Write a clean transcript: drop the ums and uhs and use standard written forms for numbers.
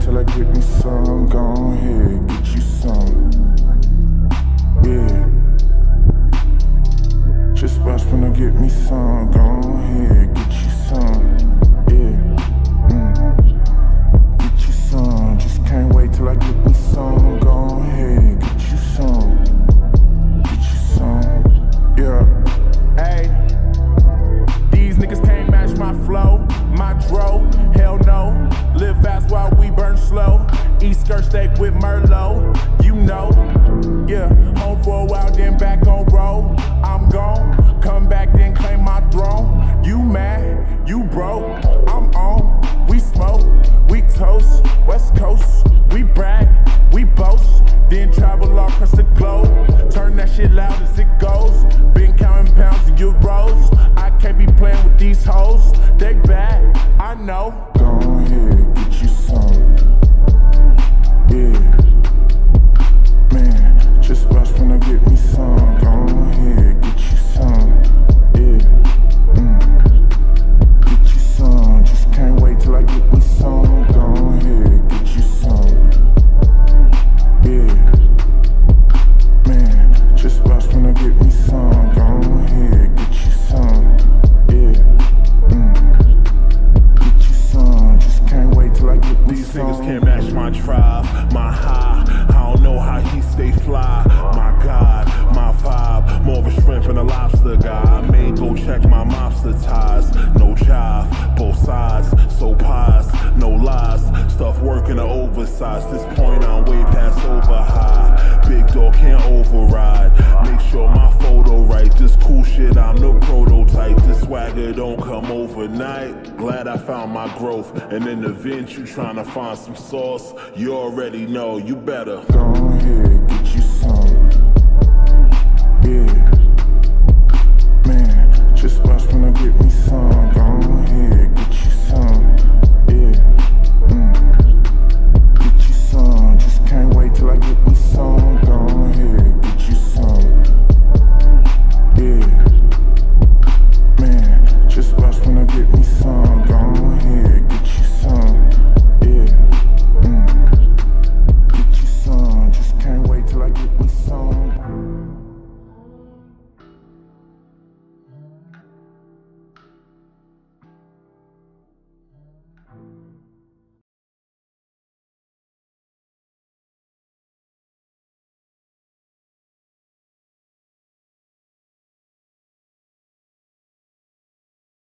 Till I get me some, go on ahead, get you some. Yeah. Just watch when I get me some, go on ahead, get you some. Yeah. Get you some. Just can't wait till I get me some, go on ahead, get you some. Get you some. Yeah. Hey. These niggas can't match my flow, my dro. Hell no. Live fast while we burn slow. Eat skirt steak with Merlot, you know. Yeah, home for a while, then back on road. I'm gone, come back, then claim my throne. You mad, you broke, I'm on. We smoke, we toast, West Coast. We brag, we boast, then travel all across the globe. Turn that shit loud as it goes. Been counting pounds and euros. I can't be playing with these hoes. They bad, I know. Can't match my drive, my high. I don't know how he stay fly. My God, my vibe, more of a shrimp and a lobster guy. I may go check my mobster ties. No jive, both sides, so pies, no lies. Stuff working to oversize. This point I'm way past over high. Big dog can't override. Make sure my photo right. This cool shit, I'm no prototype. This swagger don't come overnight. Glad I found my growth. And in the vent, you trying to find some sauce. You already know, you better. Go ahead, get you some. Yeah.